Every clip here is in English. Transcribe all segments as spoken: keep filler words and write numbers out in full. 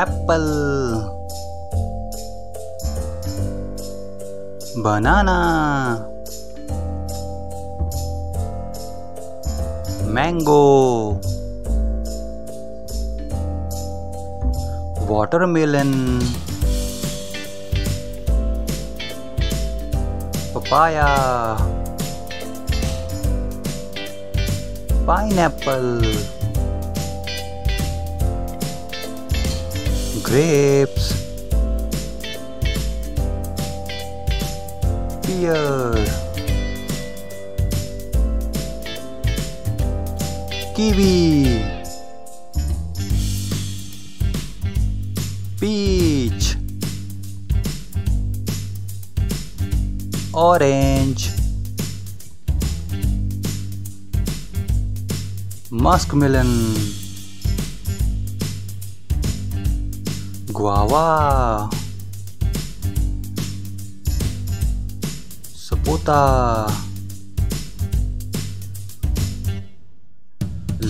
apple, banana, mango, watermelon, papaya, pineapple, grapes, pear, kiwi, peach, orange, muskmelon, guava, sapota,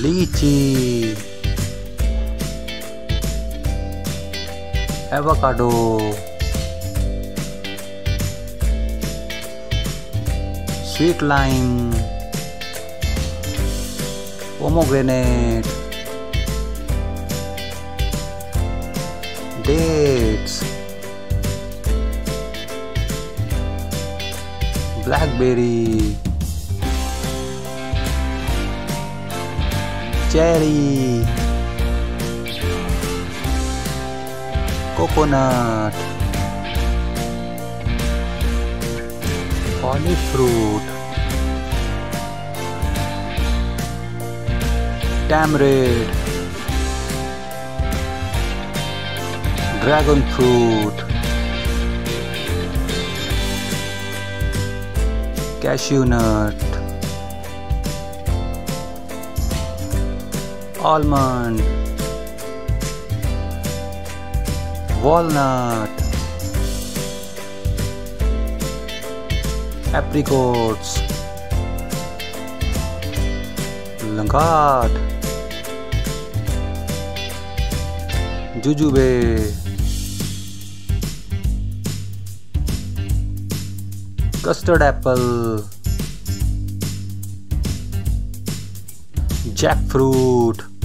lychee, avocado, sweet lime, pomegranate, dates, blackberry, cherry, coconut, olive fruit, tamarind, dragon fruit, cashew nut, almond, walnut, apricots, langard, jujube, custard apple, jackfruit.